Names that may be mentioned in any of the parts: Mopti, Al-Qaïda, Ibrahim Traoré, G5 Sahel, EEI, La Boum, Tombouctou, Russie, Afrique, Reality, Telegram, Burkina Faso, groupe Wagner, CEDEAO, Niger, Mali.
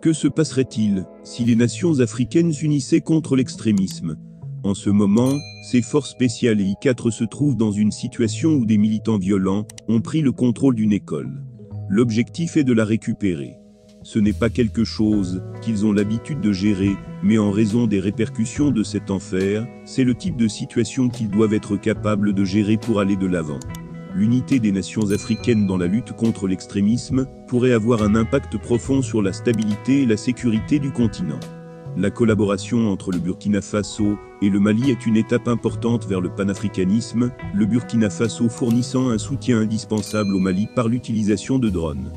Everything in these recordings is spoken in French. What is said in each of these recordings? Que se passerait-il si les nations africaines s'unissaient contre l'extrémisme? En ce moment, ces forces spéciales et I4 se trouvent dans une situation où des militants violents ont pris le contrôle d'une école. L'objectif est de la récupérer. Ce n'est pas quelque chose qu'ils ont l'habitude de gérer, mais en raison des répercussions de cet enfer, c'est le type de situation qu'ils doivent être capables de gérer pour aller de l'avant. L'unité des nations africaines dans la lutte contre l'extrémisme pourrait avoir un impact profond sur la stabilité et la sécurité du continent. La collaboration entre le Burkina Faso et le Mali est une étape importante vers le panafricanisme, le Burkina Faso fournissant un soutien indispensable au Mali par l'utilisation de drones.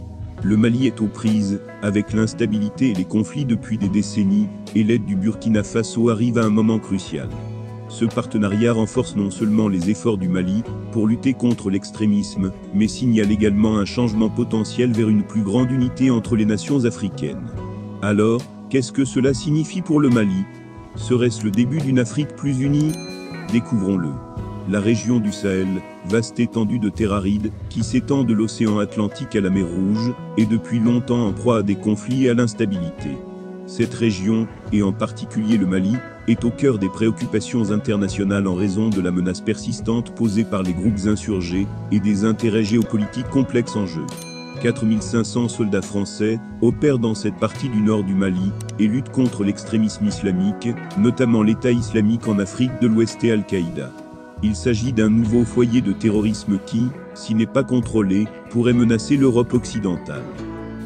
Le Mali est aux prises avec l'instabilité et les conflits depuis des décennies, et l'aide du Burkina Faso arrive à un moment crucial. Ce partenariat renforce non seulement les efforts du Mali pour lutter contre l'extrémisme, mais signale également un changement potentiel vers une plus grande unité entre les nations africaines. Alors, qu'est-ce que cela signifie pour le Mali? Serait-ce le début d'une Afrique plus unie? Découvrons-le. La région du Sahel, vaste étendue de terres arides, qui s'étend de l'océan Atlantique à la mer Rouge, est depuis longtemps en proie à des conflits et à l'instabilité. Cette région, et en particulier le Mali, est au cœur des préoccupations internationales en raison de la menace persistante posée par les groupes insurgés et des intérêts géopolitiques complexes en jeu. 4500 soldats français opèrent dans cette partie du nord du Mali et luttent contre l'extrémisme islamique, notamment l'État islamique en Afrique de l'Ouest et Al-Qaïda. Il s'agit d'un nouveau foyer de terrorisme qui, s'il n'est pas contrôlé, pourrait menacer l'Europe occidentale.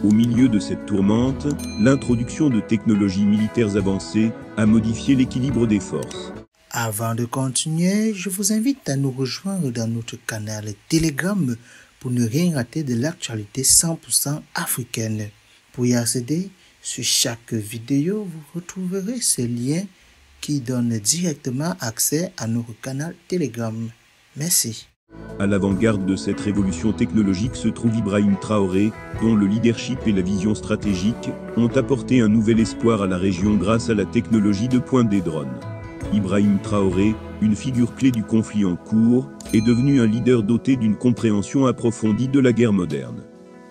Au milieu de cette tourmente, l'introduction de technologies militaires avancées a modifié l'équilibre des forces. Avant de continuer, je vous invite à nous rejoindre dans notre canal Telegram pour ne rien rater de l'actualité 100% africaine. Pour y accéder, sur chaque vidéo, vous retrouverez ces liens qui donnent directement accès à notre canal Telegram. Merci. À l'avant-garde de cette révolution technologique se trouve Ibrahim Traoré, dont le leadership et la vision stratégique ont apporté un nouvel espoir à la région grâce à la technologie de pointe des drones. Ibrahim Traoré, une figure clé du conflit en cours, est devenu un leader doté d'une compréhension approfondie de la guerre moderne.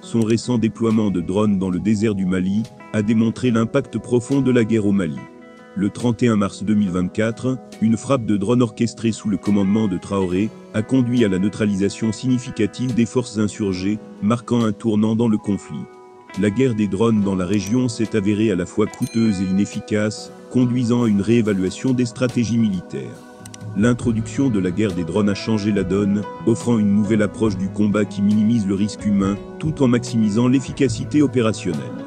Son récent déploiement de drones dans le désert du Mali a démontré l'impact profond de la guerre au Mali. Le 31 mars 2024, une frappe de drones orchestrée sous le commandement de Traoré a conduit à la neutralisation significative des forces insurgées, marquant un tournant dans le conflit. La guerre des drones dans la région s'est avérée à la fois coûteuse et inefficace, conduisant à une réévaluation des stratégies militaires. L'introduction de la guerre des drones a changé la donne, offrant une nouvelle approche du combat qui minimise le risque humain, tout en maximisant l'efficacité opérationnelle.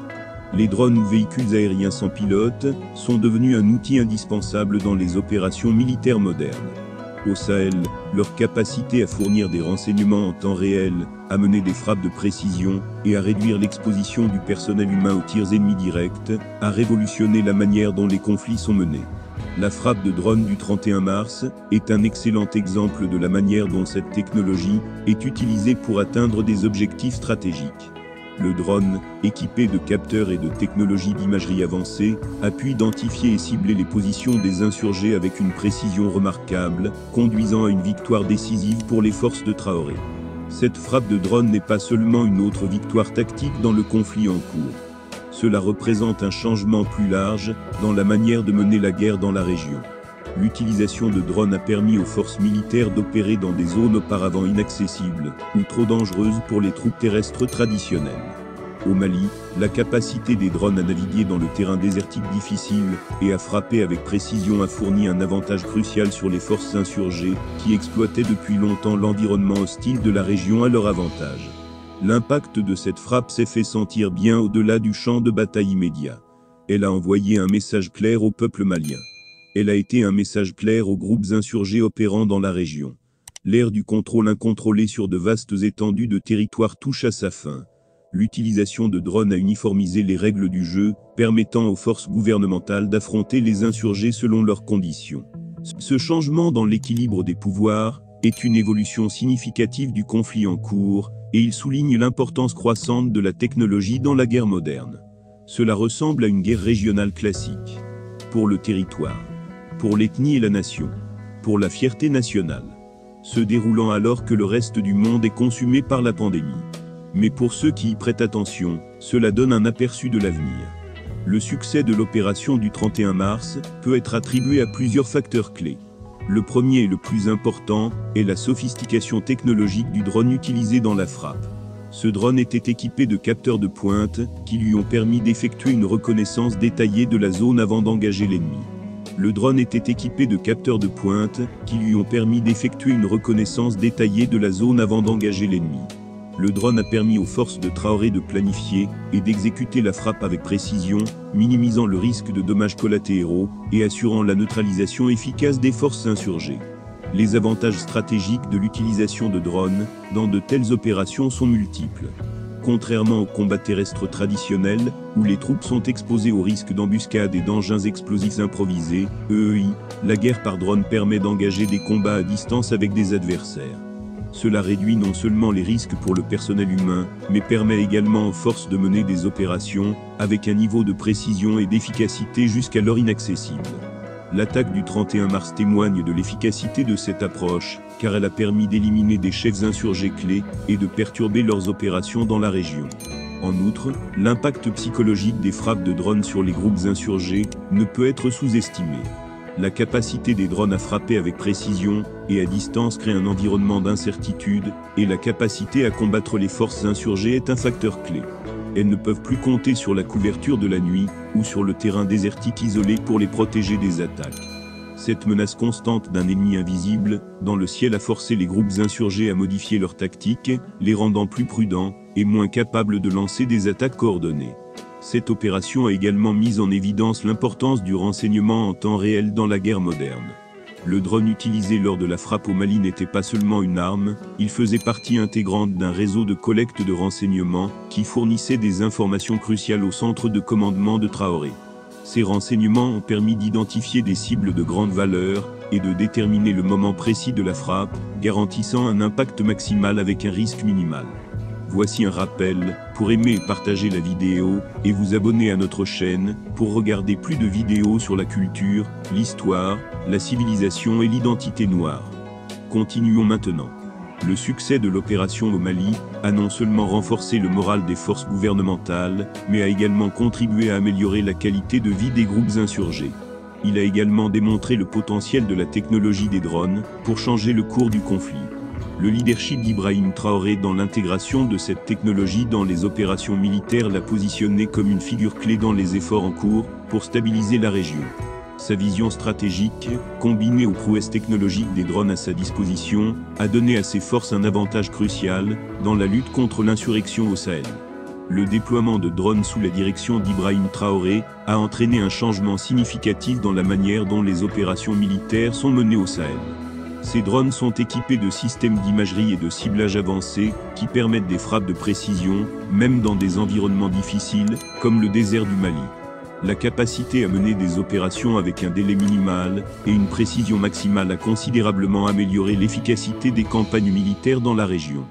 Les drones ou véhicules aériens sans pilote sont devenus un outil indispensable dans les opérations militaires modernes. Au Sahel, leur capacité à fournir des renseignements en temps réel, à mener des frappes de précision et à réduire l'exposition du personnel humain aux tirs ennemis directs a révolutionné la manière dont les conflits sont menés. La frappe de drone du 31 mars est un excellent exemple de la manière dont cette technologie est utilisée pour atteindre des objectifs stratégiques. Le drone, équipé de capteurs et de technologies d'imagerie avancée, a pu identifier et cibler les positions des insurgés avec une précision remarquable, conduisant à une victoire décisive pour les forces de Traoré. Cette frappe de drone n'est pas seulement une autre victoire tactique dans le conflit en cours. Cela représente un changement plus large dans la manière de mener la guerre dans la région. L'utilisation de drones a permis aux forces militaires d'opérer dans des zones auparavant inaccessibles ou trop dangereuses pour les troupes terrestres traditionnelles. Au Mali, la capacité des drones à naviguer dans le terrain désertique difficile et à frapper avec précision a fourni un avantage crucial sur les forces insurgées qui exploitaient depuis longtemps l'environnement hostile de la région à leur avantage. L'impact de cette frappe s'est fait sentir bien au-delà du champ de bataille immédiat. Elle a envoyé un message clair au peuple malien. Elle a été un message clair aux groupes insurgés opérant dans la région. L'ère du contrôle incontrôlé sur de vastes étendues de territoire touche à sa fin. L'utilisation de drones a uniformisé les règles du jeu, permettant aux forces gouvernementales d'affronter les insurgés selon leurs conditions. Ce changement dans l'équilibre des pouvoirs est une évolution significative du conflit en cours, et il souligne l'importance croissante de la technologie dans la guerre moderne. Cela ressemble à une guerre régionale classique. Pour le territoire, pour l'ethnie et la nation. pour la fierté nationale, se déroulant alors que le reste du monde est consumé par la pandémie. Mais pour ceux qui y prêtent attention, cela donne un aperçu de l'avenir. Le succès de l'opération du 31 mars peut être attribué à plusieurs facteurs clés. Le premier et le plus important est la sophistication technologique du drone utilisé dans la frappe. Ce drone était équipé de capteurs de pointe qui lui ont permis d'effectuer une reconnaissance détaillée de la zone avant d'engager l'ennemi. Le drone a permis aux forces de Traoré de planifier et d'exécuter la frappe avec précision, minimisant le risque de dommages collatéraux et assurant la neutralisation efficace des forces insurgées. Les avantages stratégiques de l'utilisation de drones dans de telles opérations sont multiples. Contrairement aux combats terrestres traditionnels, où les troupes sont exposées au risque d'embuscades et d'engins explosifs improvisés, EEI, la guerre par drone permet d'engager des combats à distance avec des adversaires. Cela réduit non seulement les risques pour le personnel humain, mais permet également aux forces de mener des opérations avec un niveau de précision et d'efficacité jusqu'alors inaccessible. L'attaque du 31 mars témoigne de l'efficacité de cette approche, car elle a permis d'éliminer des chefs insurgés clés et de perturber leurs opérations dans la région. En outre, l'impact psychologique des frappes de drones sur les groupes insurgés ne peut être sous-estimé. La capacité des drones à frapper avec précision et à distance crée un environnement d'incertitude, et la capacité à combattre les forces insurgées est un facteur clé. Elles ne peuvent plus compter sur la couverture de la nuit ou sur le terrain désertique isolé pour les protéger des attaques. Cette menace constante d'un ennemi invisible dans le ciel a forcé les groupes insurgés à modifier leurs tactiques, les rendant plus prudents et moins capables de lancer des attaques coordonnées. Cette opération a également mis en évidence l'importance du renseignement en temps réel dans la guerre moderne. Le drone utilisé lors de la frappe au Mali n'était pas seulement une arme, il faisait partie intégrante d'un réseau de collecte de renseignements qui fournissait des informations cruciales au centre de commandement de Traoré. Ces renseignements ont permis d'identifier des cibles de grande valeur et de déterminer le moment précis de la frappe, garantissant un impact maximal avec un risque minimal. Voici un rappel, pour aimer et partager la vidéo, et vous abonner à notre chaîne, pour regarder plus de vidéos sur la culture, l'histoire, la civilisation et l'identité noire. Continuons maintenant. Le succès de l'opération au Mali a non seulement renforcé le moral des forces gouvernementales, mais a également contribué à améliorer la qualité de vie des groupes insurgés. Il a également démontré le potentiel de la technologie des drones pour changer le cours du conflit. Le leadership d'Ibrahim Traoré dans l'intégration de cette technologie dans les opérations militaires l'a positionné comme une figure clé dans les efforts en cours pour stabiliser la région. Sa vision stratégique, combinée aux prouesses technologiques des drones à sa disposition, a donné à ses forces un avantage crucial dans la lutte contre l'insurrection au Sahel. Le déploiement de drones sous la direction d'Ibrahim Traoré a entraîné un changement significatif dans la manière dont les opérations militaires sont menées au Sahel. Ces drones sont équipés de systèmes d'imagerie et de ciblage avancés, qui permettent des frappes de précision, même dans des environnements difficiles, comme le désert du Mali. La capacité à mener des opérations avec un délai minimal et une précision maximale a considérablement amélioré l'efficacité des campagnes militaires dans la région.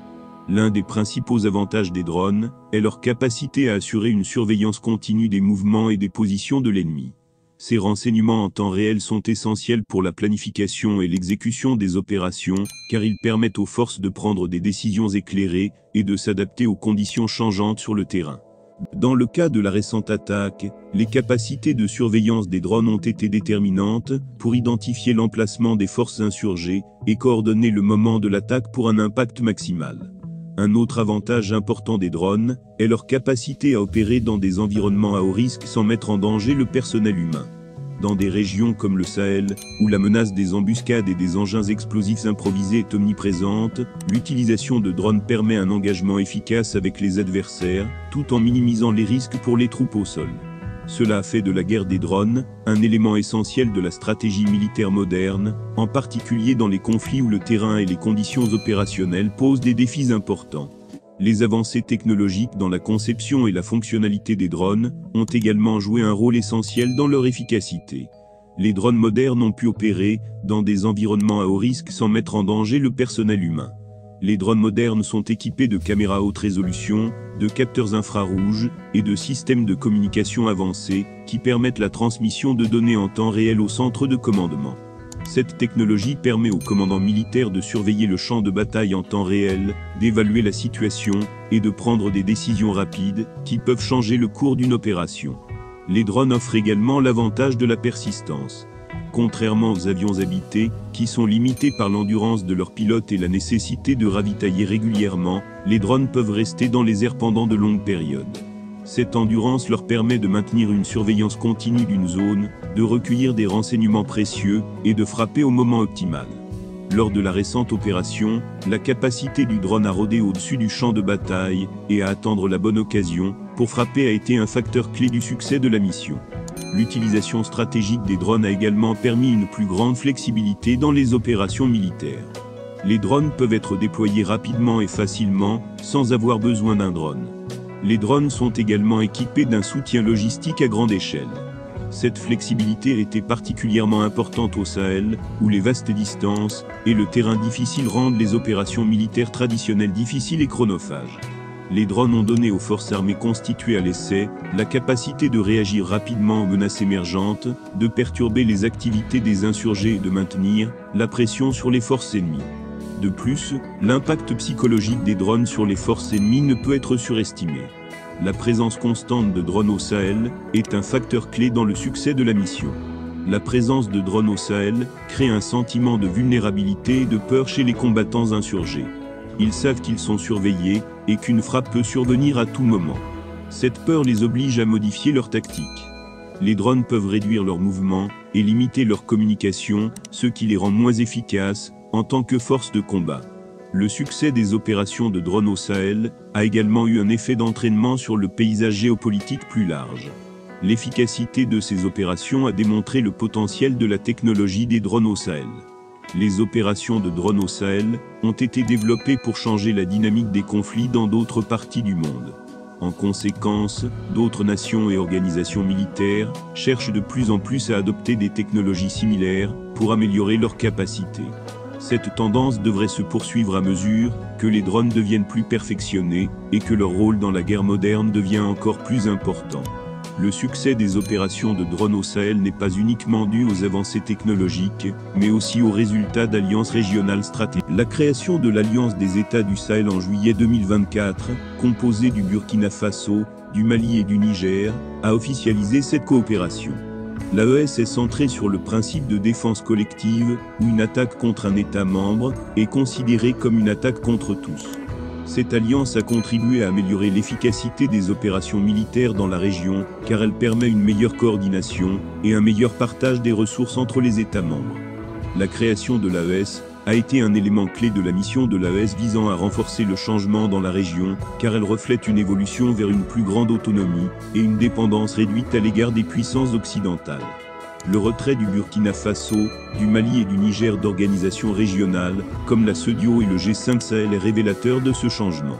L'un des principaux avantages des drones est leur capacité à assurer une surveillance continue des mouvements et des positions de l'ennemi. Ces renseignements en temps réel sont essentiels pour la planification et l'exécution des opérations, car ils permettent aux forces de prendre des décisions éclairées et de s'adapter aux conditions changeantes sur le terrain. Dans le cas de la récente attaque, les capacités de surveillance des drones ont été déterminantes pour identifier l'emplacement des forces insurgées et coordonner le moment de l'attaque pour un impact maximal. Un autre avantage important des drones est leur capacité à opérer dans des environnements à haut risque sans mettre en danger le personnel humain. Dans des régions comme le Sahel, où la menace des embuscades et des engins explosifs improvisés est omniprésente, l'utilisation de drones permet un engagement efficace avec les adversaires, tout en minimisant les risques pour les troupes au sol. Cela a fait de la guerre des drones un élément essentiel de la stratégie militaire moderne, en particulier dans les conflits où le terrain et les conditions opérationnelles posent des défis importants. Les avancées technologiques dans la conception et la fonctionnalité des drones ont également joué un rôle essentiel dans leur efficacité. Les drones modernes ont pu opérer dans des environnements à haut risque sans mettre en danger le personnel humain. Les drones modernes sont équipés de caméras à haute résolution, de capteurs infrarouges et de systèmes de communication avancés qui permettent la transmission de données en temps réel au centre de commandement. Cette technologie permet aux commandants militaires de surveiller le champ de bataille en temps réel, d'évaluer la situation, et de prendre des décisions rapides, qui peuvent changer le cours d'une opération. Les drones offrent également l'avantage de la persistance. Contrairement aux avions habités, qui sont limités par l'endurance de leurs pilotes et la nécessité de ravitailler régulièrement, les drones peuvent rester dans les airs pendant de longues périodes. Cette endurance leur permet de maintenir une surveillance continue d'une zone, de recueillir des renseignements précieux, et de frapper au moment optimal. Lors de la récente opération, la capacité du drone à rôder au-dessus du champ de bataille, et à attendre la bonne occasion, pour frapper a été un facteur clé du succès de la mission. L'utilisation stratégique des drones a également permis une plus grande flexibilité dans les opérations militaires. Les drones peuvent être déployés rapidement et facilement, sans avoir besoin d'un drone. Les drones sont également équipés d'un soutien logistique à grande échelle. Cette flexibilité était particulièrement importante au Sahel, où les vastes distances et le terrain difficile rendent les opérations militaires traditionnelles difficiles et chronophages. Les drones ont donné aux forces armées constituées à l'essai la capacité de réagir rapidement aux menaces émergentes, de perturber les activités des insurgés et de maintenir la pression sur les forces ennemies. De plus, l'impact psychologique des drones sur les forces ennemies ne peut être surestimé. La présence constante de drones au Sahel est un facteur clé dans le succès de la mission. La présence de drones au Sahel crée un sentiment de vulnérabilité et de peur chez les combattants insurgés. Ils savent qu'ils sont surveillés, et qu'une frappe peut survenir à tout moment. Cette peur les oblige à modifier leur tactique. Les drones peuvent réduire leurs mouvements, et limiter leur communication, ce qui les rend moins efficaces, en tant que force de combat. Le succès des opérations de drones au Sahel a également eu un effet d'entraînement sur le paysage géopolitique plus large. L'efficacité de ces opérations a démontré le potentiel de la technologie des drones au Sahel. Les opérations de drones au Sahel ont été développées pour changer la dynamique des conflits dans d'autres parties du monde. En conséquence, d'autres nations et organisations militaires cherchent de plus en plus à adopter des technologies similaires pour améliorer leurs capacités. Cette tendance devrait se poursuivre à mesure que les drones deviennent plus perfectionnés et que leur rôle dans la guerre moderne devient encore plus important. Le succès des opérations de drones au Sahel n'est pas uniquement dû aux avancées technologiques, mais aussi aux résultats d'alliances régionales stratégiques. La création de l'Alliance des États du Sahel en juillet 2024, composée du Burkina Faso, du Mali et du Niger, a officialisé cette coopération. L'AES est centrée sur le principe de défense collective, où une attaque contre un État membre est considérée comme une attaque contre tous. Cette alliance a contribué à améliorer l'efficacité des opérations militaires dans la région, car elle permet une meilleure coordination et un meilleur partage des ressources entre les États membres. La création de l'AES a été un élément clé de la mission de l'AES visant à renforcer le changement dans la région, car elle reflète une évolution vers une plus grande autonomie et une dépendance réduite à l'égard des puissances occidentales. Le retrait du Burkina Faso, du Mali et du Niger d'organisations régionales, comme la CEDEAO et le G5 Sahel est révélateur de ce changement.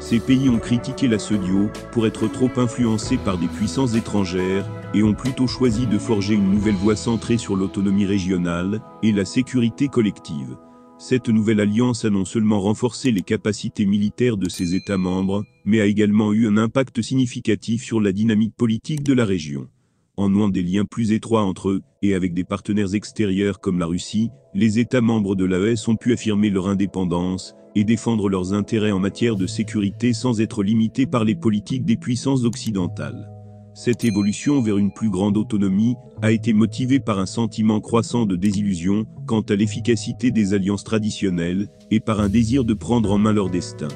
Ces pays ont critiqué la CEDEAO pour être trop influencés par des puissances étrangères, et ont plutôt choisi de forger une nouvelle voie centrée sur l'autonomie régionale et la sécurité collective. Cette nouvelle alliance a non seulement renforcé les capacités militaires de ses États membres, mais a également eu un impact significatif sur la dynamique politique de la région. En nouant des liens plus étroits entre eux, et avec des partenaires extérieurs comme la Russie, les États membres de l'AES ont pu affirmer leur indépendance, et défendre leurs intérêts en matière de sécurité sans être limités par les politiques des puissances occidentales. Cette évolution vers une plus grande autonomie a été motivée par un sentiment croissant de désillusion quant à l'efficacité des alliances traditionnelles, et par un désir de prendre en main leur destin.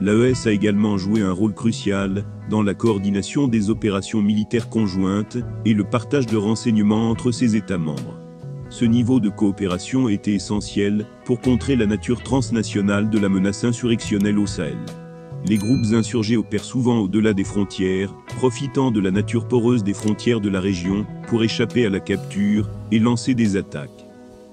L'AES a également joué un rôle crucial dans la coordination des opérations militaires conjointes et le partage de renseignements entre ses États membres. Ce niveau de coopération était essentiel pour contrer la nature transnationale de la menace insurrectionnelle au Sahel. Les groupes insurgés opèrent souvent au-delà des frontières, profitant de la nature poreuse des frontières de la région pour échapper à la capture et lancer des attaques.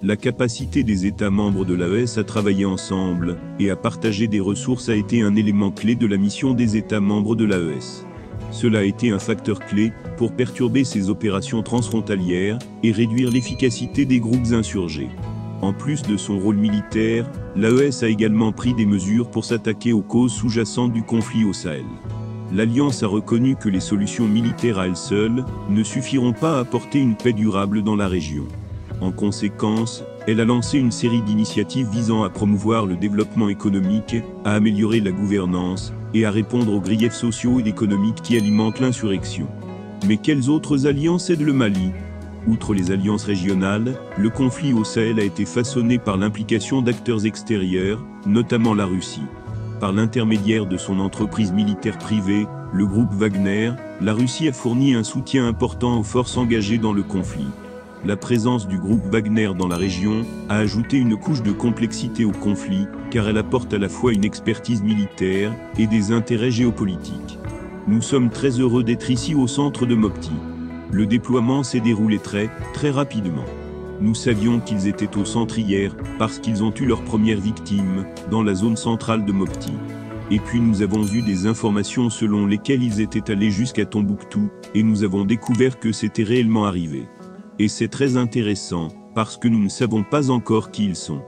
La capacité des États membres de l'AES à travailler ensemble et à partager des ressources a été un élément clé de la mission des États membres de l'AES. Cela a été un facteur clé pour perturber ces opérations transfrontalières et réduire l'efficacité des groupes insurgés. En plus de son rôle militaire, l'AES a également pris des mesures pour s'attaquer aux causes sous-jacentes du conflit au Sahel. L'Alliance a reconnu que les solutions militaires à elles seules ne suffiront pas à apporter une paix durable dans la région. En conséquence, elle a lancé une série d'initiatives visant à promouvoir le développement économique, à améliorer la gouvernance et à répondre aux griefs sociaux et économiques qui alimentent l'insurrection. Mais quelles autres alliances aident le Mali? Outre les alliances régionales, le conflit au Sahel a été façonné par l'implication d'acteurs extérieurs, notamment la Russie. Par l'intermédiaire de son entreprise militaire privée, le groupe Wagner, la Russie a fourni un soutien important aux forces engagées dans le conflit. La présence du groupe Wagner dans la région a ajouté une couche de complexité au conflit, car elle apporte à la fois une expertise militaire et des intérêts géopolitiques. Nous sommes très heureux d'être ici au centre de Mopti. Le déploiement s'est déroulé très rapidement. Nous savions qu'ils étaient au centre hier, parce qu'ils ont eu leur première victime, dans la zone centrale de Mopti. Et puis nous avons eu des informations selon lesquelles ils étaient allés jusqu'à Tombouctou, et nous avons découvert que c'était réellement arrivé. Et c'est très intéressant, parce que nous ne savons pas encore qui ils sont.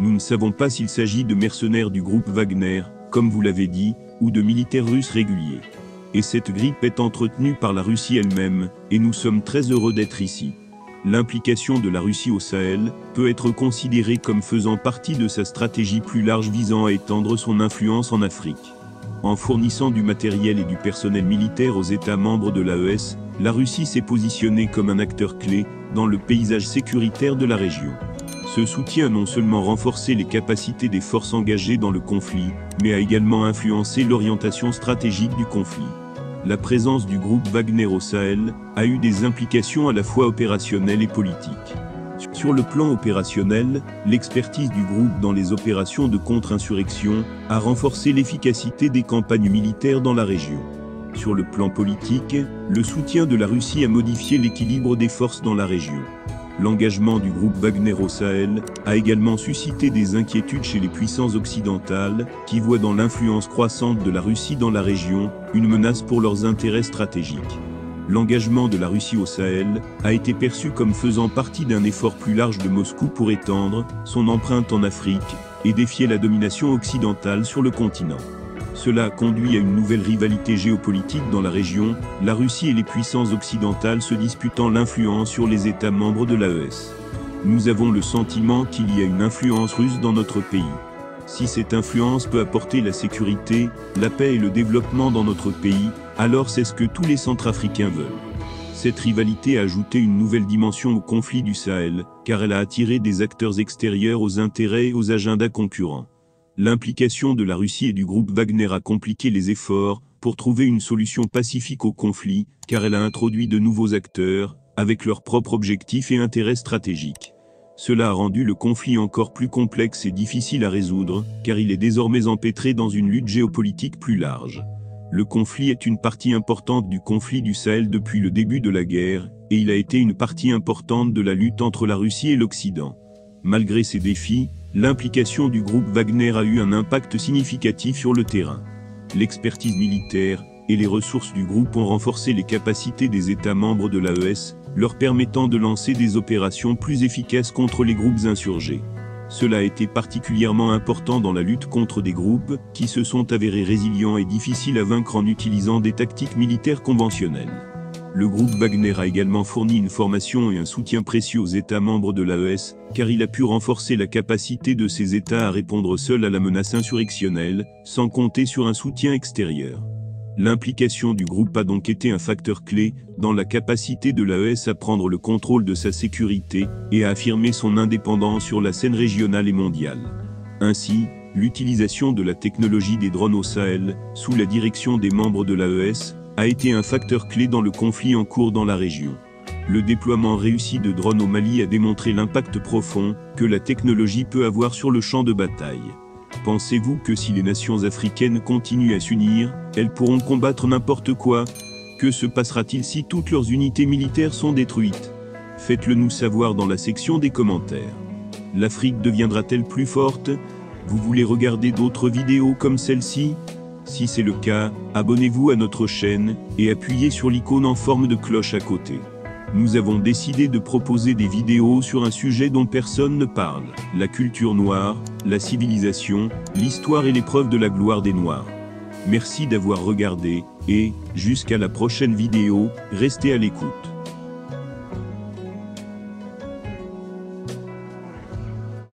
Nous ne savons pas s'il s'agit de mercenaires du groupe Wagner, comme vous l'avez dit, ou de militaires russes réguliers. Et cette grippe est entretenue par la Russie elle-même, et nous sommes très heureux d'être ici. L'implication de la Russie au Sahel peut être considérée comme faisant partie de sa stratégie plus large visant à étendre son influence en Afrique. En fournissant du matériel et du personnel militaire aux États membres de l'AES, la Russie s'est positionnée comme un acteur clé dans le paysage sécuritaire de la région. Ce soutien a non seulement renforcé les capacités des forces engagées dans le conflit, mais a également influencé l'orientation stratégique du conflit. La présence du groupe Wagner au Sahel a eu des implications à la fois opérationnelles et politiques. Sur le plan opérationnel, l'expertise du groupe dans les opérations de contre-insurrection a renforcé l'efficacité des campagnes militaires dans la région. Sur le plan politique, le soutien de la Russie a modifié l'équilibre des forces dans la région. L'engagement du groupe Wagner au Sahel a également suscité des inquiétudes chez les puissances occidentales, qui voient dans l'influence croissante de la Russie dans la région une menace pour leurs intérêts stratégiques. L'engagement de la Russie au Sahel a été perçu comme faisant partie d'un effort plus large de Moscou pour étendre son empreinte en Afrique et défier la domination occidentale sur le continent. Cela a conduit à une nouvelle rivalité géopolitique dans la région, la Russie et les puissances occidentales se disputant l'influence sur les États membres de l'AES. Nous avons le sentiment qu'il y a une influence russe dans notre pays. Si cette influence peut apporter la sécurité, la paix et le développement dans notre pays, alors c'est ce que tous les Centrafricains veulent. Cette rivalité a ajouté une nouvelle dimension au conflit du Sahel, car elle a attiré des acteurs extérieurs aux intérêts et aux agendas concurrents. L'implication de la Russie et du groupe Wagner a compliqué les efforts pour trouver une solution pacifique au conflit, car elle a introduit de nouveaux acteurs, avec leurs propres objectifs et intérêts stratégiques. Cela a rendu le conflit encore plus complexe et difficile à résoudre, car il est désormais empêtré dans une lutte géopolitique plus large. Le conflit est une partie importante du conflit du Sahel depuis le début de la guerre, et il a été une partie importante de la lutte entre la Russie et l'Occident. Malgré ces défis, l'implication du groupe Wagner a eu un impact significatif sur le terrain. L'expertise militaire et les ressources du groupe ont renforcé les capacités des États membres de l'AES, leur permettant de lancer des opérations plus efficaces contre les groupes insurgés. Cela a été particulièrement important dans la lutte contre des groupes qui se sont avérés résilients et difficiles à vaincre en utilisant des tactiques militaires conventionnelles. Le groupe Wagner a également fourni une formation et un soutien précieux aux États membres de l'AES, car il a pu renforcer la capacité de ces États à répondre seuls à la menace insurrectionnelle, sans compter sur un soutien extérieur. L'implication du groupe a donc été un facteur clé dans la capacité de l'AES à prendre le contrôle de sa sécurité et à affirmer son indépendance sur la scène régionale et mondiale. Ainsi, l'utilisation de la technologie des drones au Sahel, sous la direction des membres de l'AES, a été un facteur clé dans le conflit en cours dans la région. Le déploiement réussi de drones au Mali a démontré l'impact profond que la technologie peut avoir sur le champ de bataille. Pensez-vous que si les nations africaines continuent à s'unir, elles pourront combattre n'importe quoi? Que se passera-t-il si toutes leurs unités militaires sont détruites? Faites-le nous savoir dans la section des commentaires. L'Afrique deviendra-t-elle plus forte? Vous voulez regarder d'autres vidéos comme celle-ci? Si c'est le cas, abonnez-vous à notre chaîne et appuyez sur l'icône en forme de cloche à côté. Nous avons décidé de proposer des vidéos sur un sujet dont personne ne parle, la culture noire, la civilisation, l'histoire et l'épreuve de la gloire des Noirs. Merci d'avoir regardé et, jusqu'à la prochaine vidéo, restez à l'écoute.